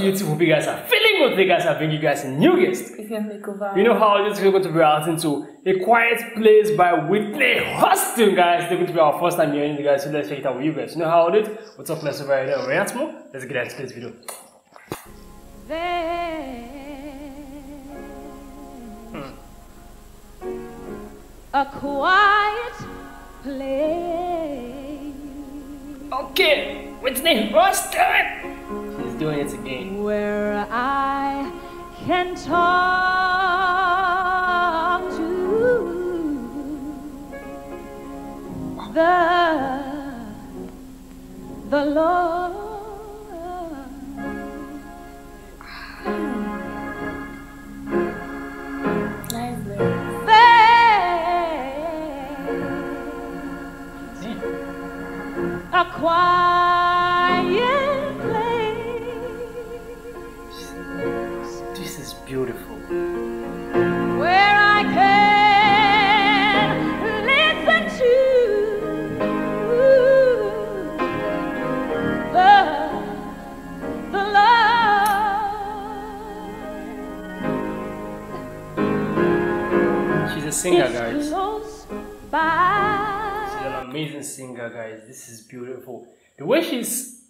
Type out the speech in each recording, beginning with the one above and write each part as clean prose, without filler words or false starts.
YouTube hope you guys are feeling good. Today guys, I bring you guys a new guest. You know how this is going to be reacting to A Quiet Place by Whitney Houston, guys. They're going to be our first time hearing you guys, so let's check it out with you guys. You know how it is? What's up, let's over here. Let's get into this video. A quiet place. Okay, Whitney Houston. Doing it again. Where I can talk to the Lord. Nice lyrics. A quiet. Beautiful. Where I can listen to the love. She's a singer, guys. Close by. She's an amazing singer, guys. This is beautiful. The way she's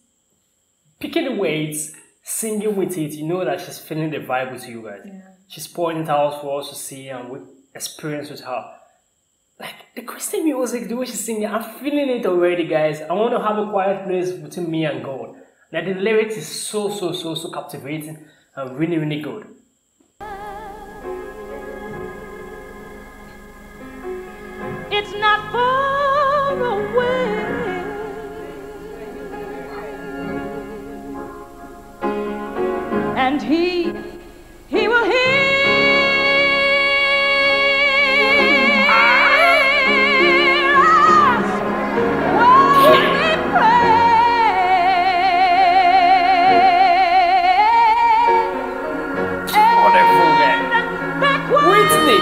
picking the weights, singing with it, you know that she's feeling the vibe with you guys. Yeah. She's pouring it out for us to see and we experience with her. Like the Christian music, the way she's singing, I'm feeling it already, guys. I want to have a quiet place between me and God. Like the lyrics is so captivating and really good. It's not far away. And he will hear us when we pray. Wonderful, man. Whitney!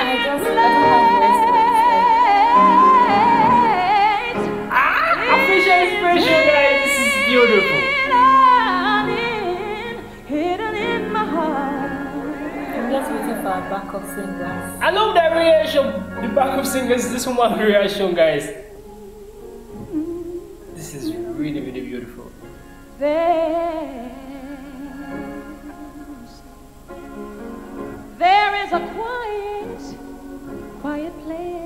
I appreciate the expression, guys. This is beautiful. Backup singers. I love that reaction. The backup singers, this one reaction, guys. This is really beautiful. There is a quiet place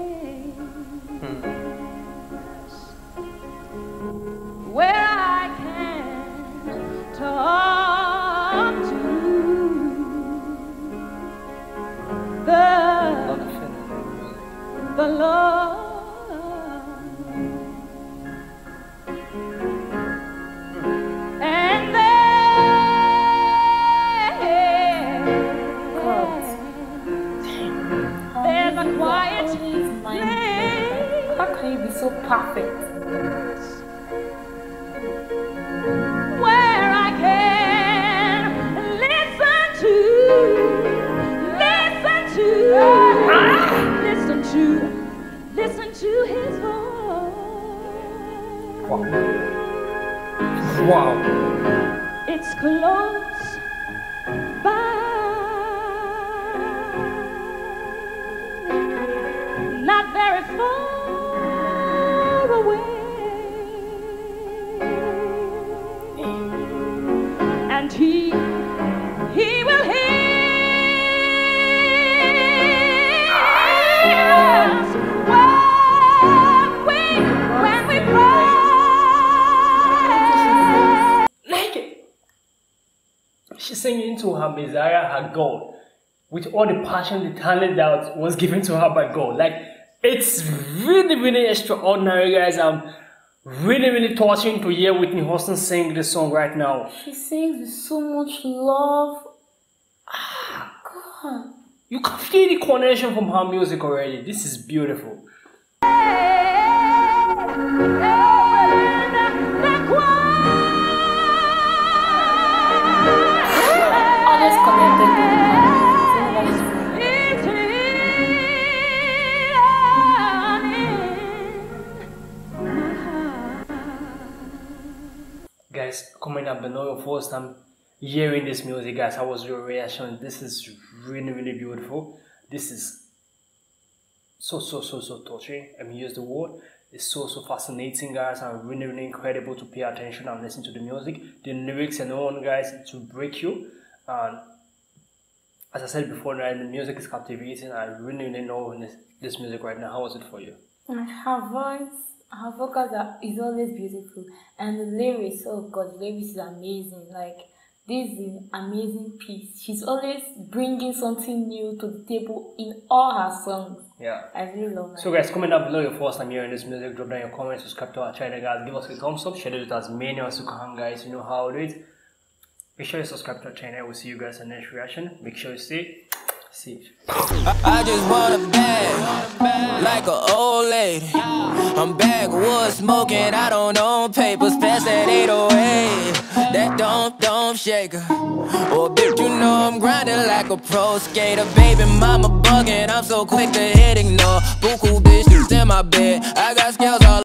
where I can talk. The Lord, and there's a quiet place. How can you be so perfect? Wow. It's close by, not very far away, and he will hear us when we pray. She's singing to her Messiah, her God, with all the passion, the talent that was given to her by God. Like, it's really extraordinary, guys. I'm really touching to hear Whitney Houston sing this song right now. She sings with so much love. Ah, God. You can feel the connection from her music already. This is beautiful. Comment down below your first time hearing this music, guys. How was your reaction? This is really, really beautiful. This is so touching. I mean, use the word. It's so fascinating, guys, and really, really incredible to pay attention and listen to the music, the lyrics and all, guys, to break you. And as I said before, right, the music is captivating. I really, really know this music right now. How was it for you? Her vocals is always beautiful, and the lyrics, oh God, the lyrics is amazing. Like, this is an amazing piece. She's always bringing something new to the table in all her songs. Yeah, I really love it. So guys, comment down below your first time hearing this music. Drop down your comments, subscribe to our channel, guys. Give us a thumbs up, share it with as many as you can, guys. You know how it is. Be sure you subscribe to our channel. We'll see you guys in the next reaction. Make sure you see it. I just bought a bag like an old lady. I'm backwoods smoking, I don't own papers. Pass that 808. That don't shake her. Oh, bitch, you know I'm grinding like a pro skater. Baby mama bugging, I'm so quick to hit ignore. Boo cool bitch, that's in my bed. I got scales all